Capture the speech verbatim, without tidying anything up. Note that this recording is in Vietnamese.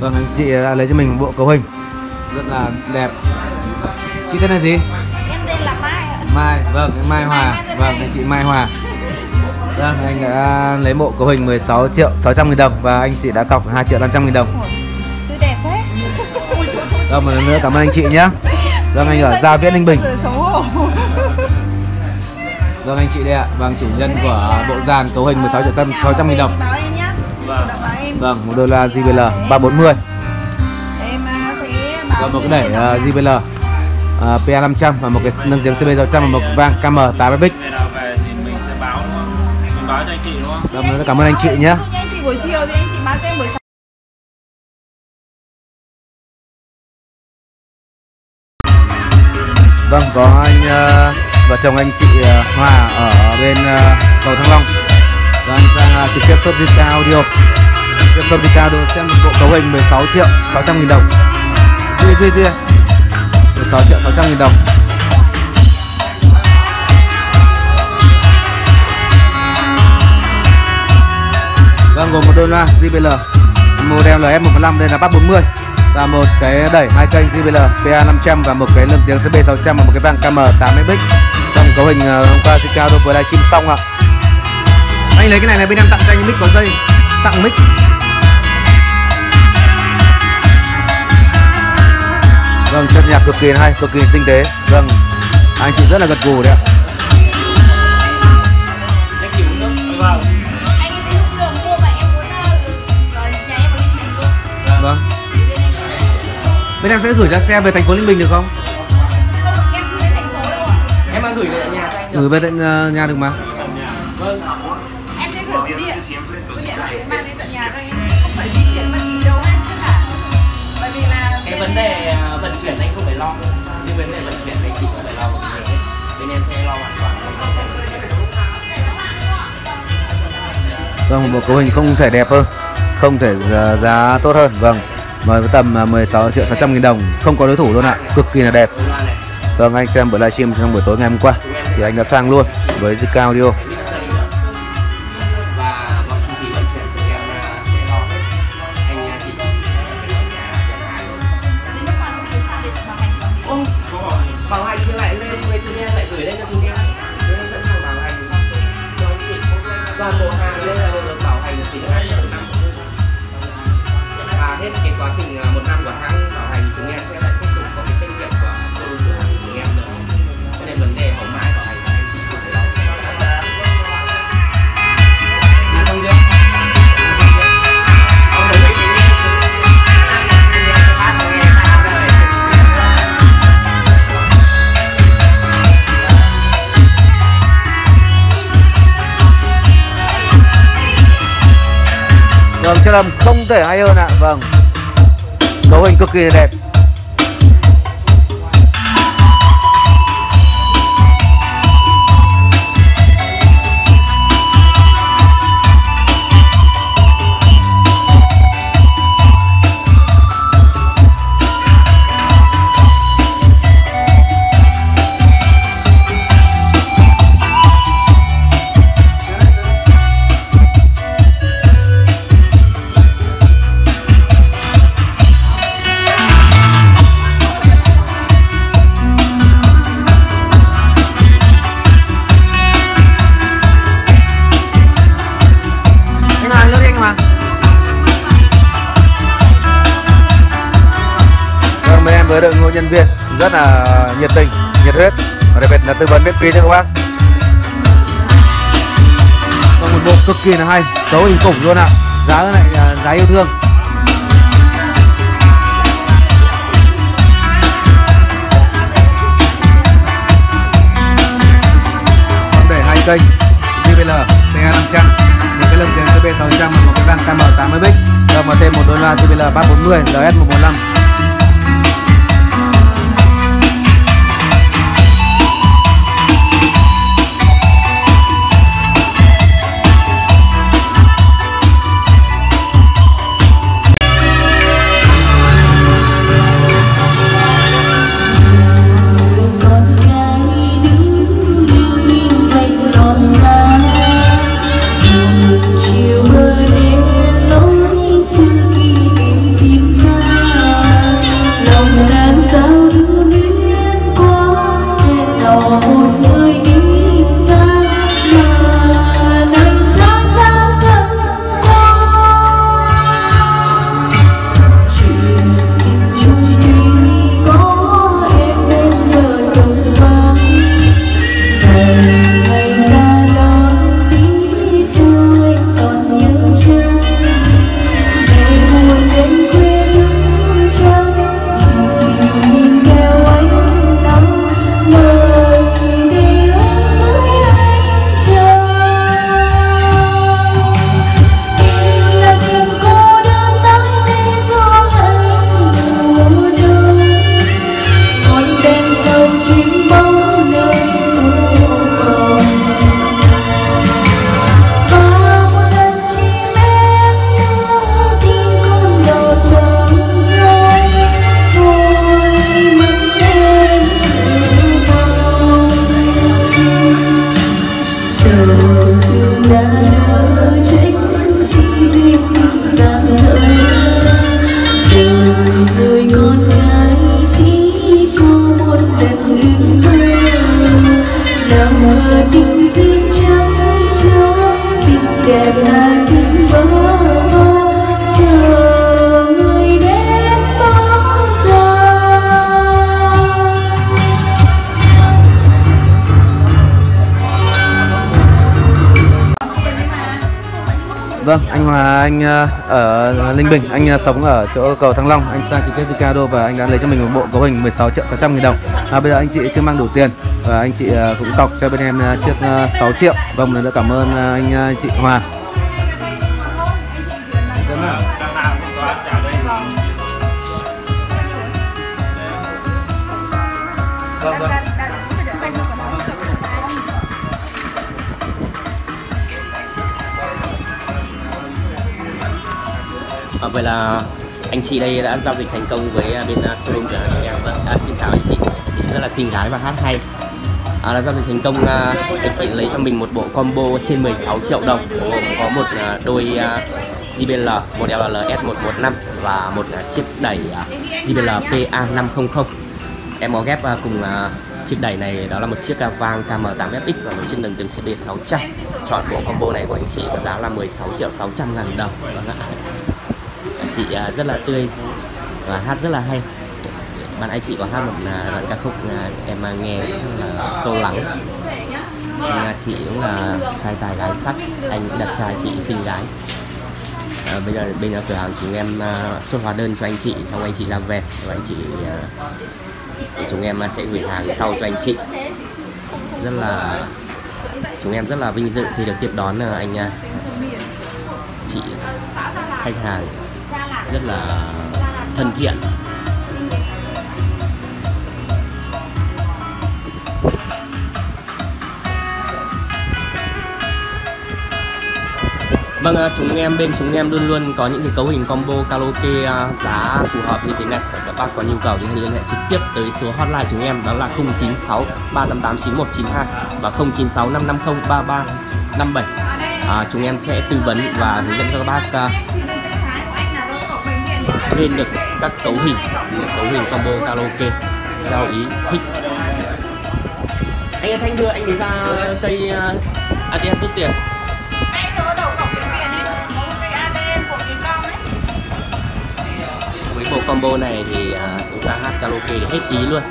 Vâng, anh chị đã lấy cho mình một bộ cấu hình rất là đẹp. Chị tên là gì? Em tên là Mai ạ. Mai, vâng, Mai Hòa. Vâng, anh chị Mai Hòa. Vâng, anh đã lấy bộ cấu hình mười sáu triệu sáu trăm nghìn đồng và anh chị đã cọc hai triệu năm trăm nghìn đồng. Chứ đẹp thế. Rồi, một lần nữa cảm ơn anh chị nhé. Vâng, anh ở Gia Viễn, Ninh Bình. Vâng, anh chị đây ạ. Vâng, chủ nhân của bộ dàn cấu hình mười sáu triệu sáu trăm nghìn đồng. Vâng, một đô la gi bê lờ ba bốn mươi. Em sẽ bảo một cái đẩy gi bê lờ pê a năm trăm và một cái nâng tiếng xê bê sáu trăm và một vang ca em tám ép ích. Báo cho anh chị đúng không? Cảm ơn, cảm ơn anh chị nhé. Anh chị buổi chiều thì anh chị báo cho em buổi sáng. Vâng, có anh uh, vợ chồng anh chị uh, Hòa ở bên uh, cầu Thăng Long. Và anh sang trực tiếp shop đê gi i Audio. Trực tiếp shop đê gi i Audio xem một bộ cấu hình mười sáu triệu sáu trăm nghìn đồng. Duy duy duy. mười sáu triệu sáu trăm nghìn đồng. Vâng, gồm một đôi loa gi bê lờ model lờ ét một năm, đây là bát bốn mươi và một cái đẩy hai kênh gi bê lờ pê a năm trăm và một cái lồng tiếng xê bê sáu trăm và một cái vang ca em tám ép ích. Trong cấu hình hôm qua thì cao đôi với livestream xong ạ. Anh lấy cái này là bên em tặng cho anh mic có dây, tặng mic. Vâng, chất nhạc cực kỳ hay, cực kỳ tinh tế. Vâng, anh chị rất là gật gù đấy ạ. Vâng. Bên em sẽ gửi ra xe về thành phố Ninh Bình được không? Không, em chưa đến thành phố đâu ạ. Em đã gửi về nhà cho anh. Gửi về tận nhà được mà. Vâng. Em sẽ gửi điện. Điện lại mang đến tận nhà cho anh chị, không phải di chuyển bất kỳ đâu hết tất cả. Bởi vì là cái vấn đề vận chuyển anh không phải lo, nhưng vấn đề vận chuyển anh chị cũng phải lo một mình hết. Bên em sẽ lo hoàn toàn. Vâng, một bộ cấu hình không thể đẹp hơn, không thể giá tốt hơn. Vâng, với tầm mười sáu triệu sáu trăm nghìn đồng không có đối thủ luôn ạ, cực kỳ là đẹp. Vâng, anh xem buổi livestream trong buổi tối ngày hôm qua thì anh đã sang luôn với đê gi i Audio. Quá trình một năm của hãng bảo hành chúng em sẽ lại tiếp tục có cái trách nhiệm của showroom của hãng chúng em nữa. Cho nên vấn đề hỏng mãi bảo hành của anh chị cũng phải lo. Vâng, chất âm không thể hay hơn ạ. Vâng, cấu hình cực kỳ đẹp. Với đội ngũ nhân viên rất là nhiệt tình, nhiệt huyết và đặc biệt là tư vấn miễn phí cho các bác. Còn một bộ cực kỳ là hay, cấu hình khủng luôn ạ, giá lại giá yêu thương. Còn để hai kênh gi bê lờ pê a năm trăm, một cái lồng tiếng xê bê sáu trăm, một cái vang ca em tám ép ích và một thêm một đôi loa gi bê lờ ba bốn mươi lờ ét một một năm. Hãy subscribe cho kênh Ghiền Mì Gõ để không bỏ lỡ những video hấp dẫn. là anh ở Ninh Bình, anh sống ở chỗ cầu Thăng Long, anh sang trực tiếp Audio và anh đã lấy cho mình một bộ cấu hình mười sáu triệu sáu trăm nghìn đồng. À, bây giờ anh chị chưa mang đủ tiền và anh chị cũng cọc cho bên em chiếc sáu triệu. Vâng, một lần nữa cảm ơn anh chị Hòa. Vâng, vâng. À, vậy là anh chị đây đã giao dịch thành công với bên showroom của anh em. À, xin chào anh chị, chị rất là xinh gái và hát hay. À, đã giao dịch thành công, anh chị lấy cho mình một bộ combo trên mười sáu triệu đồng, có một đôi gi bê lờ model L S một một năm và một chiếc đẩy gi bê lờ P A năm không không. Em có ghép cùng chiếc đẩy này, đó là một chiếc vang K M tám F X và một chiếc nâng từng C B sáu trăm. Chọn bộ combo này của anh chị có giá là mười sáu triệu sáu trăm ngàn đồng. Chị rất là tươi và hát rất là hay. Bạn anh chị có hát một đoạn ca khúc em nghe rất là sâu lắng. Nhà chị cũng là trai tài gái sắc, anh đẹp trai chị xinh gái. À, bây giờ bên cửa hàng chúng em xuất hóa đơn cho anh chị, xong anh chị làm về và anh chị chúng em sẽ gửi hàng sau cho anh chị. Rất là chúng em rất là vinh dự khi được tiếp đón anh chị khách hàng rất là thân thiện. Vâng, chúng em bên chúng em luôn luôn có những cái cấu hình combo karaoke giá phù hợp như thế này. Các bác có nhu cầu thì hãy liên hệ trực tiếp tới số hotline chúng em, đó là không chín sáu ba tám tám chín một chín hai và không chín sáu năm năm không ba ba năm bảy. À, chúng em sẽ tư vấn và hướng dẫn các bác lên được các cấu hình, cấu hình combo karaoke theo ý thích. Anh Thanh đưa anh ấy ra cây a tê em rút tiền. Ngay chỗ đầu cổng Vĩnh Tiền ấy, có một cây a tê em của Vincom đấy. Với bộ combo này thì chúng ta hát karaoke hết ý luôn.